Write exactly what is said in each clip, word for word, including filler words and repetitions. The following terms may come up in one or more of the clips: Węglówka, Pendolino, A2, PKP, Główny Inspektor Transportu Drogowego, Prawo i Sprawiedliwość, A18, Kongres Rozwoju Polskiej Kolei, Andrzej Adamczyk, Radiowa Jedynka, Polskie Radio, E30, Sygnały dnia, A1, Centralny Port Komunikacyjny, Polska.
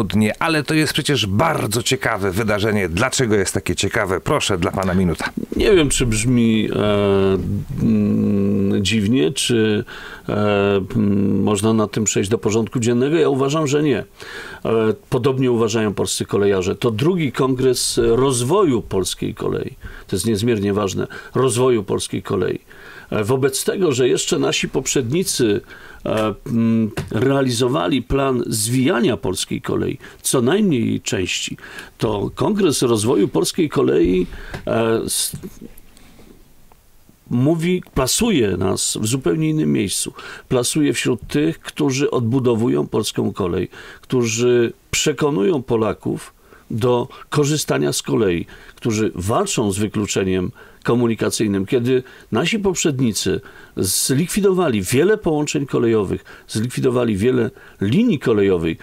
nudnie, ale to jest przecież bardzo ciekawe wydarzenie. Dlaczego jest takie ciekawe? Proszę, dla pana minuta. Nie wiem, czy brzmi e, m, dziwnie, czy e, m, można na tym przejść do porządku dziennego. Ja uważam, że nie. E, podobnie uważają polscy kolejarze. To drugi Kongres Rozwoju Polskiej Kolei. To jest niezmiernie ważne. Rozwoju Polskiej Kolei. Wobec tego, że jeszcze nasi poprzednicy realizowali plan zwijania polskiej kolei, co najmniej jej części, to Kongres Rozwoju Polskiej Kolei mówi, plasuje nas w zupełnie innym miejscu. Plasuje wśród tych, którzy odbudowują polską kolej, którzy przekonują Polaków do korzystania z kolei, którzy walczą z wykluczeniem komunikacyjnym. Kiedy nasi poprzednicy zlikwidowali wiele połączeń kolejowych, zlikwidowali wiele linii kolejowych,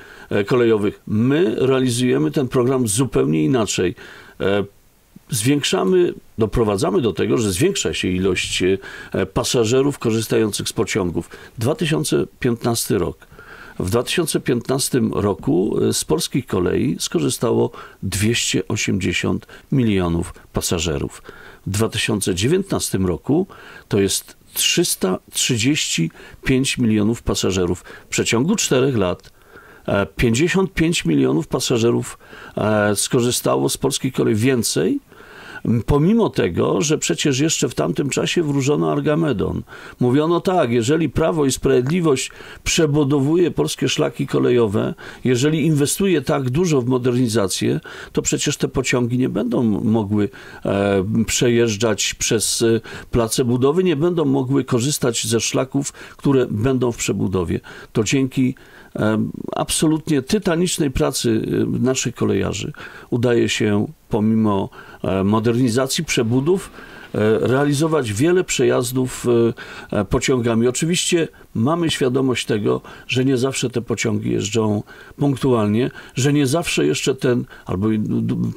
kolejowych, my realizujemy ten program zupełnie inaczej. Zwiększamy, doprowadzamy do tego, że zwiększa się ilość pasażerów korzystających z pociągów. dwa tysiące piętnasty rok. W dwa tysiące piętnastym roku z polskich kolei skorzystało dwieście osiemdziesiąt milionów pasażerów. W dwa tysiące dziewiętnastym roku to jest trzysta trzydzieści pięć milionów pasażerów. W przeciągu czterech lat pięćdziesiąt pięć milionów pasażerów skorzystało z polskiej kolei więcej, pomimo tego, że przecież jeszcze w tamtym czasie wróżono Argamedon. Mówiono tak, jeżeli Prawo i Sprawiedliwość przebudowuje polskie szlaki kolejowe, jeżeli inwestuje tak dużo w modernizację, to przecież te pociągi nie będą mogły e, przejeżdżać przez place budowy, nie będą mogły korzystać ze szlaków, które będą w przebudowie. To dzięki e, absolutnie tytanicznej pracy naszych kolejarzy udaje się pomimo modernizacji, przebudów, realizować wiele przejazdów pociągami. Oczywiście mamy świadomość tego, że nie zawsze te pociągi jeżdżą punktualnie, że nie zawsze jeszcze ten, albo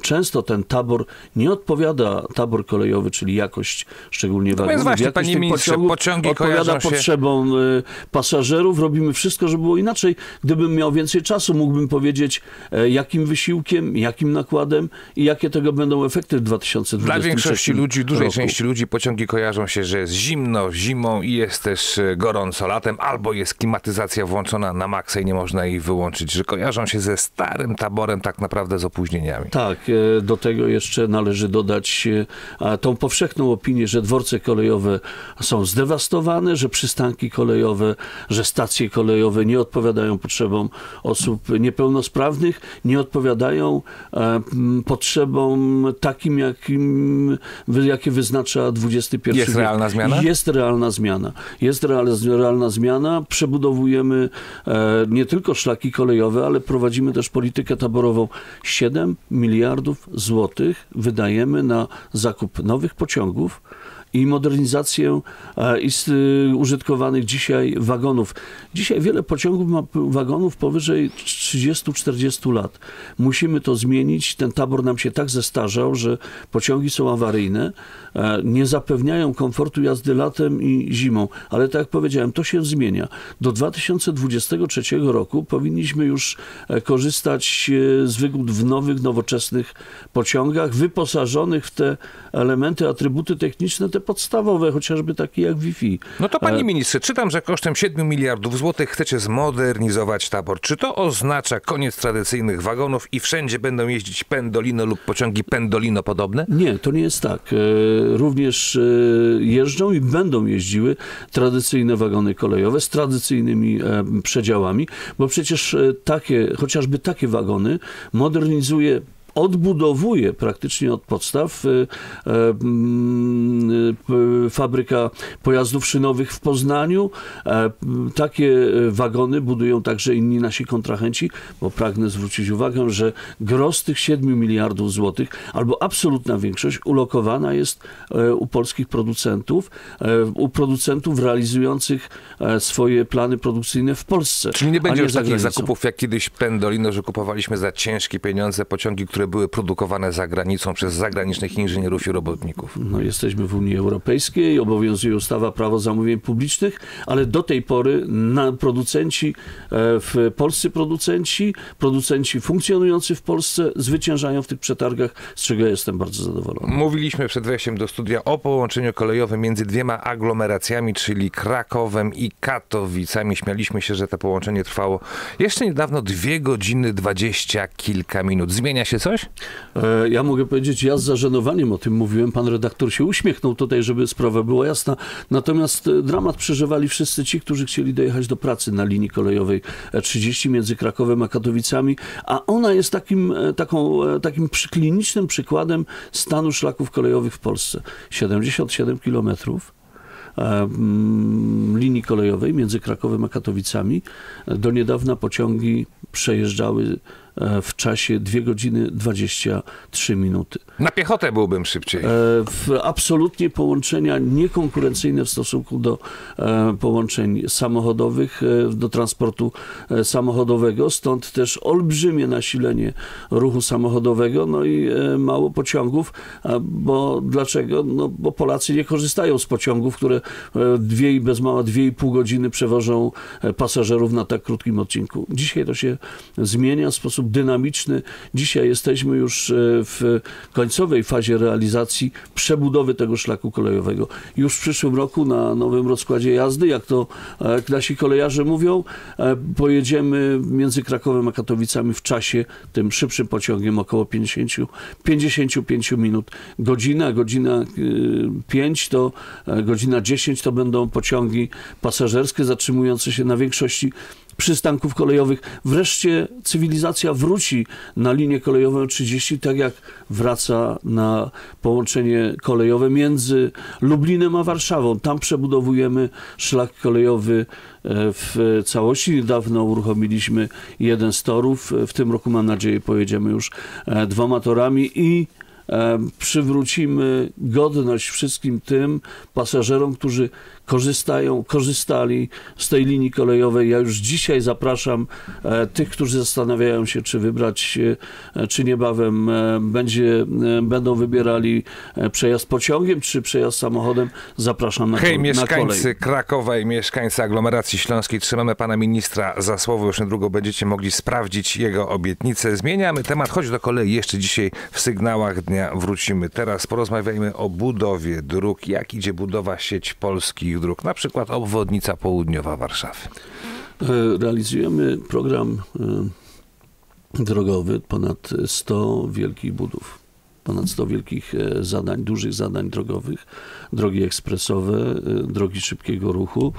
często ten tabor nie odpowiada, tabor kolejowy, czyli jakość, szczególnie wagonów. No właśnie, panie ministrze, pociągi odpowiada potrzebom się pasażerów. Robimy wszystko, żeby było inaczej. Gdybym miał więcej czasu, mógłbym powiedzieć, jakim wysiłkiem, jakim nakładem i jakie tego będą efekty w dwa tysiące dwudziestym trzecim roku. Dla większości ludzi, dużej części ludzi pociągi kojarzą się, że jest zimno zimą i jest też gorąco latem, albo jest klimatyzacja włączona na maksa i nie można jej wyłączyć, że kojarzą się ze starym taborem tak naprawdę z opóźnieniami. Tak, do tego jeszcze należy dodać tą powszechną opinię, że dworce kolejowe są zdewastowane, że przystanki kolejowe, że stacje kolejowe nie odpowiadają potrzebom osób niepełnosprawnych, nie odpowiadają potrzebom takim, jakim, jakie wyznacza dwudziesty pierwszy Jest wiek. Realna zmiana? Jest realna zmiana. Jest realna zmiana. Przebudowujemy e, nie tylko szlaki kolejowe, ale prowadzimy też politykę taborową. siedem miliardów złotych wydajemy na zakup nowych pociągów i modernizację e, i z, y, użytkowanych dzisiaj wagonów. Dzisiaj wiele pociągów ma wagonów powyżej trzydziestu czterdziestu lat. Musimy to zmienić. Ten tabor nam się tak zestarzał, że pociągi są awaryjne, e, nie zapewniają komfortu jazdy latem i zimą. Ale tak jak powiedziałem, to się zmienia. Do dwa tysiące dwudziestego trzeciego roku powinniśmy już e, korzystać e, z wygód w nowych, nowoczesnych pociągach, wyposażonych w te elementy, atrybuty techniczne, te podstawowe, chociażby takie jak Wi-Fi. No to panie ministrze, czytam, że kosztem siedmiu miliardów złotych chcecie zmodernizować tabor. Czy to oznacza koniec tradycyjnych wagonów i wszędzie będą jeździć Pendolino lub pociągi Pendolino podobne? Nie, to nie jest tak. Również jeżdżą i będą jeździły tradycyjne wagony kolejowe z tradycyjnymi przedziałami, bo przecież takie, chociażby takie wagony modernizuje, odbudowuje praktycznie od podstaw y, y, y, fabryka pojazdów szynowych w Poznaniu. Y, takie wagony budują także inni nasi kontrahenci, bo pragnę zwrócić uwagę, że gros tych siedmiu miliardów złotych, albo absolutna większość, ulokowana jest y, u polskich producentów, y, u producentów realizujących y, swoje plany produkcyjne w Polsce. Czyli nie będzie już takich zakupów jak kiedyś Pendolino, że kupowaliśmy za ciężkie pieniądze pociągi, które które były produkowane za granicą przez zagranicznych inżynierów i robotników. No, jesteśmy w Unii Europejskiej, obowiązuje ustawa Prawo zamówień publicznych, ale do tej pory na producenci, w polscy producenci, producenci funkcjonujący w Polsce zwyciężają w tych przetargach, z czego jestem bardzo zadowolony. Mówiliśmy przed wejściem do studia o połączeniu kolejowym między dwiema aglomeracjami, czyli Krakowem i Katowicami. Śmialiśmy się, że to połączenie trwało jeszcze niedawno dwie godziny dwadzieścia kilka minut. Zmienia się coś? E, ja mogę powiedzieć, ja z zażenowaniem o tym mówiłem. Pan redaktor się uśmiechnął tutaj, żeby sprawa była jasna. Natomiast dramat przeżywali wszyscy ci, którzy chcieli dojechać do pracy na linii kolejowej E trzydzieści między Krakowem a Katowicami, a ona jest takim, taką, takim klinicznym przykładem stanu szlaków kolejowych w Polsce. siedemdziesiąt siedem kilometrów linii kolejowej między Krakowem a Katowicami. Do niedawna pociągi przejeżdżały w czasie dwie godziny dwadzieścia trzy minuty. Na piechotę byłbym szybciej. Absolutnie połączenia niekonkurencyjne w stosunku do połączeń samochodowych, do transportu samochodowego, stąd też olbrzymie nasilenie ruchu samochodowego, no i mało pociągów, bo dlaczego? No, bo Polacy nie korzystają z pociągów, które dwie i bez mała dwie i pół godziny przewożą pasażerów na tak krótkim odcinku. Dzisiaj to się zmienia w sposób dynamiczny. Dzisiaj jesteśmy już w końcowej fazie realizacji przebudowy tego szlaku kolejowego. Już w przyszłym roku na nowym rozkładzie jazdy, jak to nasi kolejarze mówią, pojedziemy między Krakowem a Katowicami w czasie tym szybszym pociągiem około pięćdziesiąt, pięćdziesiąt pięć minut. Godzina, godzina pięć to godzina dziesięć to będą pociągi pasażerskie zatrzymujące się na większości przystanków kolejowych. Wreszcie cywilizacja wróci na linię kolejową trzydzieści, tak jak wraca na połączenie kolejowe między Lublinem a Warszawą. Tam przebudowujemy szlak kolejowy w całości. Niedawno uruchomiliśmy jeden z torów. W tym roku, mam nadzieję, pojedziemy już dwoma torami i przywrócimy godność wszystkim tym pasażerom, którzy korzystają, korzystali z tej linii kolejowej. Ja już dzisiaj zapraszam tych, którzy zastanawiają się, czy wybrać, czy niebawem będzie, będą wybierali przejazd pociągiem, czy przejazd samochodem. Zapraszam na, Hej, na kolej. Hej, mieszkańcy Krakowa i mieszkańcy aglomeracji śląskiej, trzymamy pana ministra za słowo. Już niedługo będziecie mogli sprawdzić jego obietnicę. Zmieniamy temat, choć do kolei jeszcze dzisiaj w sygnałach dnia wrócimy. Teraz porozmawiajmy o budowie dróg. Jak idzie budowa sieć polskich dróg, na przykład obwodnica południowa Warszawy? Realizujemy program drogowy, ponad sto wielkich budów, ponad sto wielkich zadań, dużych zadań drogowych, drogi ekspresowe, drogi szybkiego ruchu,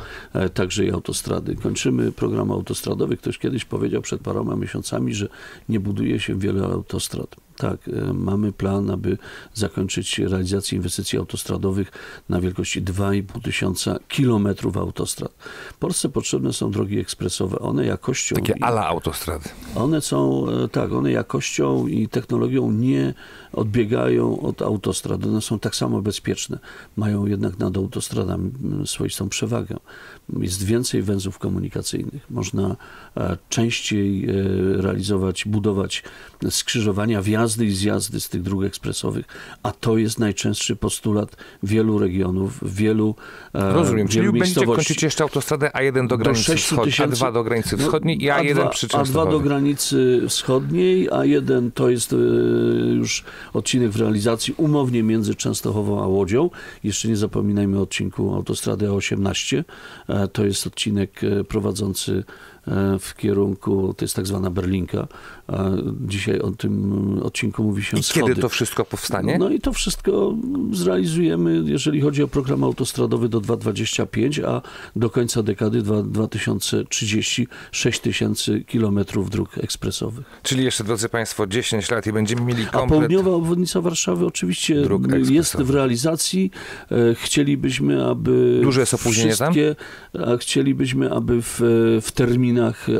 także i autostrady. Kończymy program autostradowy. Ktoś kiedyś powiedział przed paroma miesiącami, że nie buduje się wiele autostrad. Tak, mamy plan, aby zakończyć realizację inwestycji autostradowych na wielkości dwa i pół tysiąca kilometrów autostrad. W Polsce potrzebne są drogi ekspresowe. One jakością... Takie ala autostrady. One są, tak, one jakością i technologią nie odbiegają od autostrad. One są tak samo bezpieczne. Mają jednak nad autostradami swoistą przewagę. Jest więcej węzłów komunikacyjnych. Można częściej realizować, budować skrzyżowania wjazdu, jazdy i zjazdy z tych dróg ekspresowych, a to jest najczęstszy postulat wielu regionów, wielu miejscowości. Rozumiem, czyli będziecie kończyć jeszcze autostradę A jeden do granicy wschodniej, A dwa do granicy wschodniej i A jeden przy Częstochowie. A dwa do granicy wschodniej, A jeden to jest już odcinek w realizacji umownie między Częstochową a Łodzią. Jeszcze nie zapominajmy o odcinku autostrady A osiemnaście. To jest odcinek prowadzący w kierunku, to jest tak zwana Berlinka. Dzisiaj o tym odcinku mówi się I schody. Kiedy to wszystko powstanie? No, no i to wszystko zrealizujemy, jeżeli chodzi o program autostradowy do dwa tysiące dwudziestego piątego, a do końca dekady dwa tysiące trzydziestego sześć tysięcy kilometrów dróg ekspresowych. Czyli jeszcze, drodzy państwo, dziesięć lat i będziemy mieli komplet... A południowa obwodnica Warszawy oczywiście jest w realizacji. Chcielibyśmy, aby... Duże jest opóźnienie tam? Chcielibyśmy, aby w, w terminie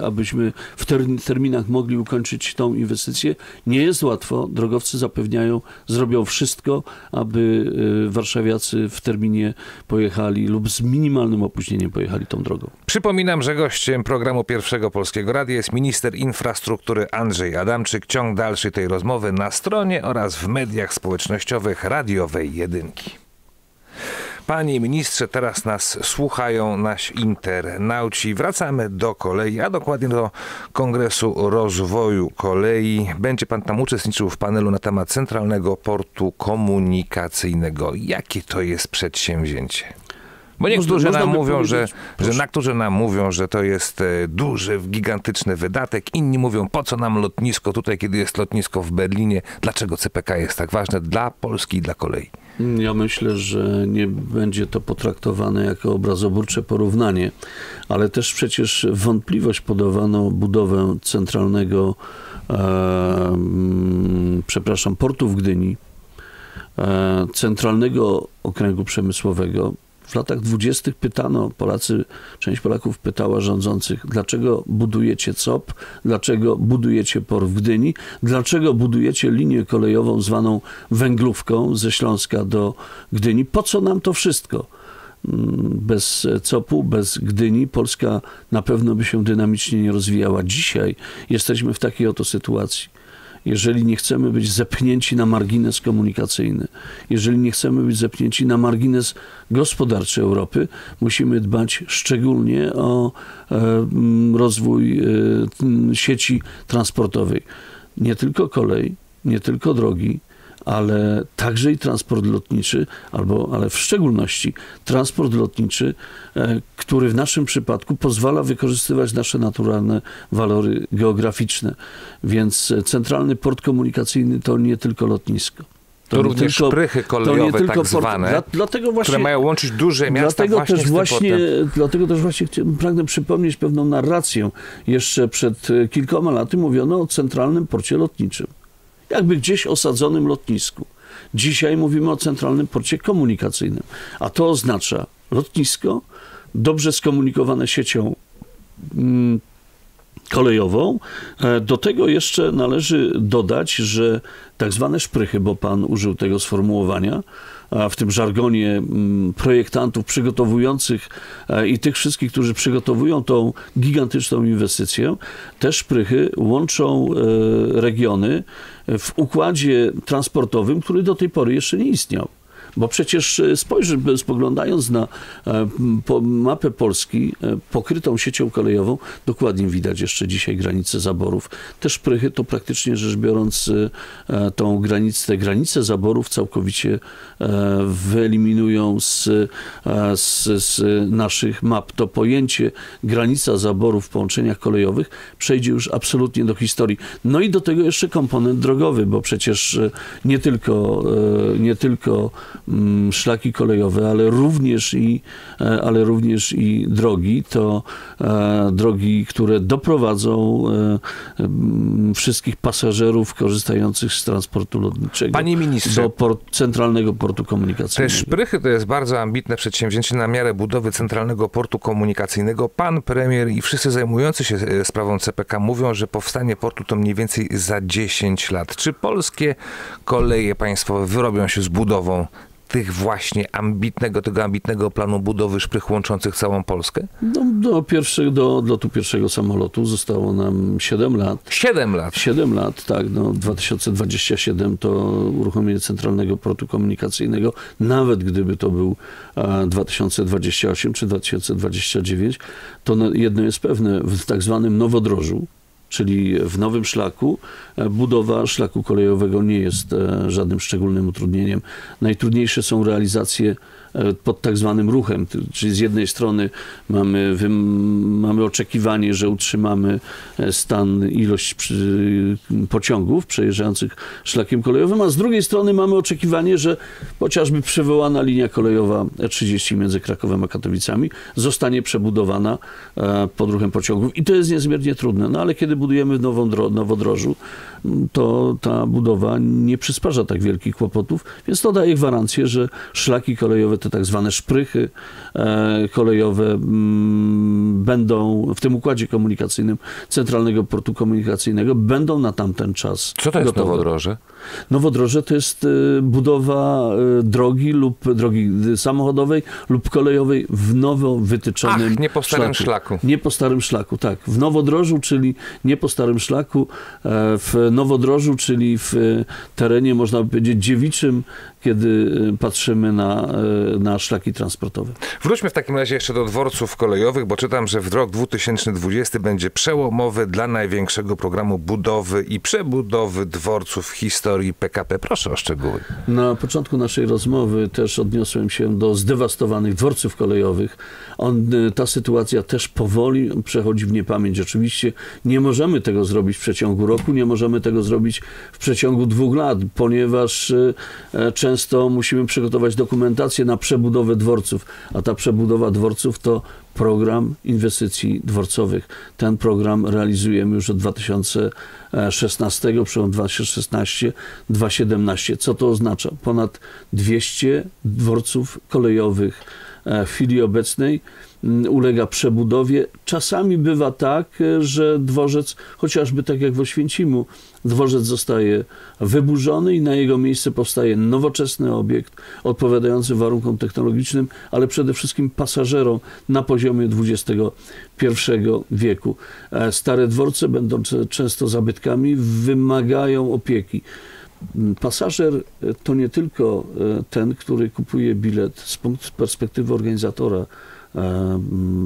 abyśmy w terminach mogli ukończyć dokończyć tą inwestycję. Nie jest łatwo. Drogowcy zapewniają, zrobią wszystko, aby warszawiacy w terminie pojechali lub z minimalnym opóźnieniem pojechali tą drogą. Przypominam, że gościem programu Pierwszego Polskiego Radia jest minister infrastruktury Andrzej Adamczyk. Ciąg dalszy tej rozmowy na stronie oraz w mediach społecznościowych radiowej jedynki. Panie ministrze, teraz nas słuchają nasi internauci. Wracamy do kolei, a dokładnie do Kongresu Rozwoju Kolei. Będzie pan tam uczestniczył w panelu na temat Centralnego Portu Komunikacyjnego. Jakie to jest przedsięwzięcie? Bo niektórzy nam mówią, że, że na którzy nam mówią, że to jest duży, gigantyczny wydatek. Inni mówią, po co nam lotnisko tutaj, kiedy jest lotnisko w Berlinie. Dlaczego C P K jest tak ważne dla Polski i dla kolei? Ja myślę, że nie będzie to potraktowane jako obrazoburcze porównanie, ale też przecież wątpliwość podawano budowę centralnego, e, przepraszam, portu w Gdyni, e, centralnego okręgu przemysłowego. W latach dwudziestych pytano, Polacy, część Polaków pytała rządzących, dlaczego budujecie C O P, dlaczego budujecie port w Gdyni, dlaczego budujecie linię kolejową zwaną Węglówką ze Śląska do Gdyni, po co nam to wszystko? Bez C O P-u, bez Gdyni Polska na pewno by się dynamicznie nie rozwijała. Dzisiaj jesteśmy w takiej oto sytuacji. Jeżeli nie chcemy być zepchnięci na margines komunikacyjny, jeżeli nie chcemy być zepchnięci na margines gospodarczy Europy, musimy dbać szczególnie o e, rozwój e, sieci transportowej. Nie tylko kolej, nie tylko drogi, ale także i transport lotniczy, albo, ale w szczególności transport lotniczy, który w naszym przypadku pozwala wykorzystywać nasze naturalne walory geograficzne. Więc Centralny Port Komunikacyjny to nie tylko lotnisko. To, to również tylko, szprychy kolejowe tak port, zwane, dla, dlatego właśnie, które mają łączyć duże miasta właśnie też właśnie, Dlatego też właśnie pragnę przypomnieć pewną narrację. Jeszcze przed kilkoma laty mówiono o Centralnym Porcie Lotniczym. Jakby gdzieś osadzonym lotnisku. Dzisiaj mówimy o Centralnym Porcie Komunikacyjnym, a to oznacza lotnisko, dobrze skomunikowane siecią mm, kolejową. Do tego jeszcze należy dodać, że tak zwane szprychy, bo pan użył tego sformułowania, w tym żargonie projektantów przygotowujących i tych wszystkich, którzy przygotowują tą gigantyczną inwestycję, te szprychy łączą regiony w układzie transportowym, który do tej pory jeszcze nie istniał. Bo przecież spojrzy, spoglądając na mapę Polski pokrytą siecią kolejową, dokładnie widać jeszcze dzisiaj granice zaborów. Te szprychy to praktycznie rzecz biorąc tą granicę, te granice zaborów całkowicie wyeliminują z, z, z naszych map. To pojęcie granica zaborów w połączeniach kolejowych przejdzie już absolutnie do historii. No i do tego jeszcze komponent drogowy, bo przecież nie tylko, nie tylko szlaki kolejowe, ale również i, ale również i drogi, to drogi, które doprowadzą wszystkich pasażerów korzystających z transportu lotniczego Panie ministrze, do port, Centralnego Portu Komunikacyjnego. Te szprychy to jest bardzo ambitne przedsięwzięcie na miarę budowy Centralnego Portu Komunikacyjnego. Pan premier i wszyscy zajmujący się sprawą C P K mówią, że powstanie portu to mniej więcej za dziesięć lat. Czy polskie koleje państwowe wyrobią się z budową tych właśnie ambitnego, tego ambitnego planu budowy szprych łączących całą Polskę? No, do, pierwszy, do odlotu pierwszego samolotu zostało nam siedem lat. siedem lat? siedem lat, tak. No, dwa tysiące dwudziesty siódmy to uruchomienie Centralnego Portu Komunikacyjnego. Nawet gdyby to był dwa tysiące dwudziesty ósmy czy dwa tysiące dwudziesty dziewiąty, to jedno jest pewne, w tak zwanym nowodrożu, czyli w nowym szlaku, budowa szlaku kolejowego nie jest żadnym szczególnym utrudnieniem. Najtrudniejsze są realizacje pod tak zwanym ruchem, czyli z jednej strony mamy, mamy oczekiwanie, że utrzymamy stan, ilość pociągów przejeżdżających szlakiem kolejowym, a z drugiej strony mamy oczekiwanie, że chociażby przywołana linia kolejowa E trzydzieści między Krakowem a Katowicami zostanie przebudowana pod ruchem pociągów i to jest niezmiernie trudne, no ale kiedy budujemy nową dro- nowodrożu, to ta budowa nie przysparza tak wielkich kłopotów, więc to daje gwarancję, że szlaki kolejowe te tak zwane szprychy kolejowe będą w tym układzie komunikacyjnym Centralnego Portu Komunikacyjnego, będą na tamten czas. Co to jest gotowe. Nowodroże? Nowodroże to jest budowa drogi lub drogi samochodowej lub kolejowej w nowo wytyczonym Ach, nie po starym szlaku. szlaku. Nie po starym szlaku, tak. W nowodrożu, czyli nie po starym szlaku, w nowodrożu, czyli w terenie, można powiedzieć, dziewiczym, kiedy patrzymy na, na szlaki transportowe. Wróćmy w takim razie jeszcze do dworców kolejowych, bo czytam, że w rok dwa tysiące dwudziesty będzie przełomowy dla największego programu budowy i przebudowy dworców w historii P K P. Proszę o szczegóły. Na początku naszej rozmowy też odniosłem się do zdewastowanych dworców kolejowych. On, ta sytuacja też powoli przechodzi w niepamięć. Oczywiście nie możemy tego zrobić w przeciągu roku, nie możemy tego zrobić w przeciągu dwóch lat, ponieważ często musimy przygotować dokumentację na przebudowę dworców, a ta przebudowa dworców to program inwestycji dworcowych. Ten program realizujemy już od dwa tysiące szesnastego, przełom dwa tysiące szesnasty do dwa tysiące siedemnastego. Co to oznacza? Ponad dwieście dworców kolejowych w chwili obecnej ulega przebudowie. Czasami bywa tak, że dworzec, chociażby tak jak w Oświęcimu, dworzec zostaje wyburzony i na jego miejsce powstaje nowoczesny obiekt odpowiadający warunkom technologicznym, ale przede wszystkim pasażerom na poziomie dwudziestego pierwszego wieku. Stare dworce, będąc często zabytkami, wymagają opieki. Pasażer to nie tylko ten, który kupuje bilet z perspektywy organizatora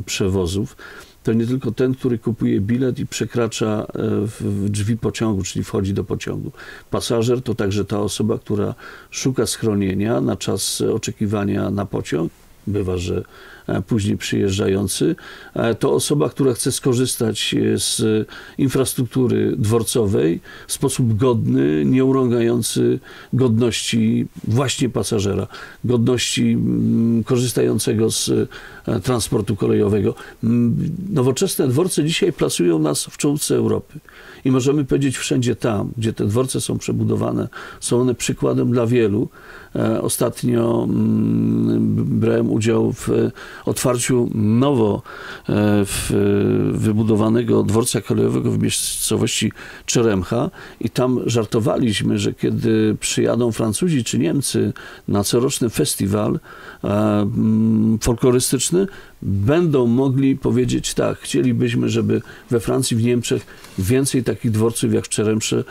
przewozów. To nie tylko ten, który kupuje bilet i przekracza w drzwi pociągu, czyli wchodzi do pociągu. Pasażer to także ta osoba, która szuka schronienia na czas oczekiwania na pociąg. Bywa, że później przyjeżdżający, to osoba, która chce skorzystać z infrastruktury dworcowej w sposób godny, nie urągający godności właśnie pasażera, godności korzystającego z transportu kolejowego. Nowoczesne dworce dzisiaj plasują nas w czołówce Europy i możemy powiedzieć wszędzie tam, gdzie te dworce są przebudowane, są one przykładem dla wielu. Ostatnio brałem udział w otwarciu nowo w wybudowanego dworca kolejowego w miejscowości Czeremcha i tam żartowaliśmy, że kiedy przyjadą Francuzi czy Niemcy na coroczny festiwal folklorystyczny, będą mogli powiedzieć tak, chcielibyśmy, żeby we Francji, w Niemczech więcej takich dworców jak w Czeremsze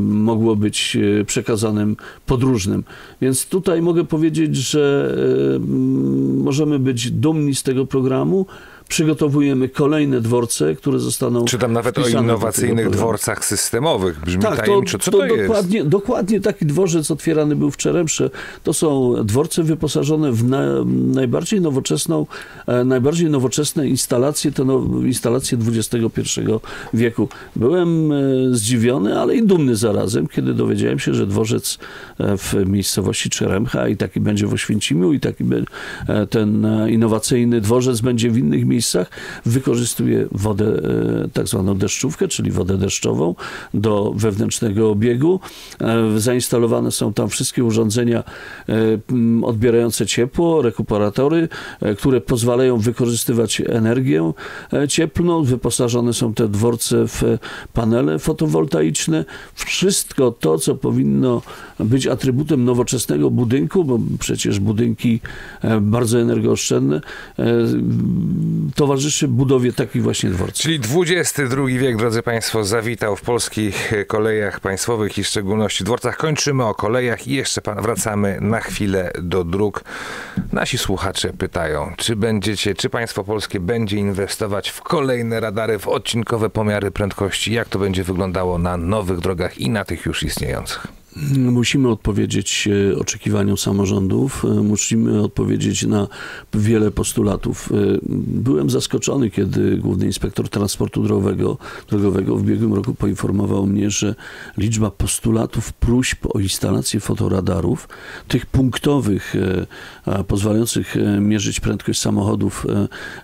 mogło być przekazanym podróżnym. Więc tutaj mogę powiedzieć, że możemy być dumni z tego programu. Przygotowujemy kolejne dworce, które zostaną... Czy tam nawet o innowacyjnych dworcach systemowych brzmi tak, tajemniczo. Co to, to, to jest? Dokładnie, dokładnie taki dworzec otwierany był w Czeremsze. To są dworce wyposażone w na, najbardziej nowoczesną, e, najbardziej nowoczesne instalacje, te no, instalacje dwudziestego pierwszego wieku. Byłem e, zdziwiony, ale i dumny zarazem, kiedy dowiedziałem się, że dworzec w miejscowości Czeremcha i taki będzie w Oświęcimiu i taki be, e, ten innowacyjny dworzec będzie w innych miejscach. miejscach, wykorzystuje wodę, tak zwaną deszczówkę, czyli wodę deszczową do wewnętrznego obiegu. Zainstalowane są tam wszystkie urządzenia odbierające ciepło, rekuperatory, które pozwalają wykorzystywać energię cieplną. Wyposażone są te dworce w panele fotowoltaiczne. Wszystko to, co powinno być atrybutem nowoczesnego budynku, bo przecież budynki bardzo energooszczędne, towarzyszy budowie takich właśnie dworców. Czyli dwudziesty drugi wiek, drodzy Państwo, zawitał w polskich kolejach państwowych i w szczególności dworcach. Kończymy o kolejach i jeszcze wracamy na chwilę do dróg. Nasi słuchacze pytają, czy będziecie, czy państwo polskie będzie inwestować w kolejne radary, w odcinkowe pomiary prędkości? Jak to będzie wyglądało na nowych drogach i na tych już istniejących? Musimy odpowiedzieć oczekiwaniom samorządów, musimy odpowiedzieć na wiele postulatów. Byłem zaskoczony, kiedy Główny Inspektor Transportu Drogowego, drogowego w ubiegłym roku poinformował mnie, że liczba postulatów, próśb o instalację fotoradarów, tych punktowych, pozwalających mierzyć prędkość samochodów,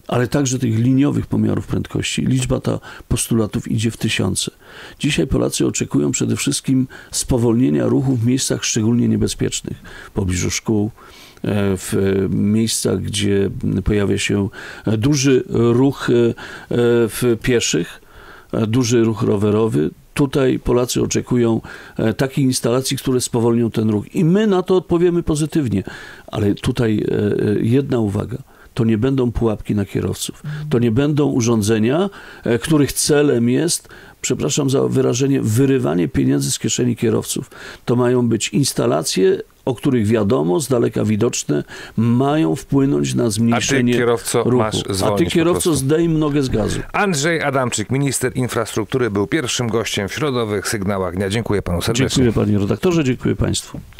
ale także tych liniowych pomiarów prędkości, liczba ta postulatów idzie w tysiące. Dzisiaj Polacy oczekują przede wszystkim spowolnienia utrudnienia ruchu w miejscach szczególnie niebezpiecznych, w pobliżu szkół, w miejscach, gdzie pojawia się duży ruch pieszych, duży ruch rowerowy. Tutaj Polacy oczekują takich instalacji, które spowolnią ten ruch. I my na to odpowiemy pozytywnie. Ale tutaj jedna uwaga. To nie będą pułapki na kierowców. To nie będą urządzenia, których celem jest, przepraszam za wyrażenie, wyrywanie pieniędzy z kieszeni kierowców. To mają być instalacje, o których wiadomo, z daleka widoczne, mają wpłynąć na zmniejszenie ruchu. A ty, kierowco, ruchu. Masz zwolnić. A ty, kierowco, zdejm nogę z gazu. Andrzej Adamczyk, minister infrastruktury, był pierwszym gościem w środowych sygnałach dnia. Dziękuję panu serdecznie. Dziękuję panie redaktorze, dziękuję państwu.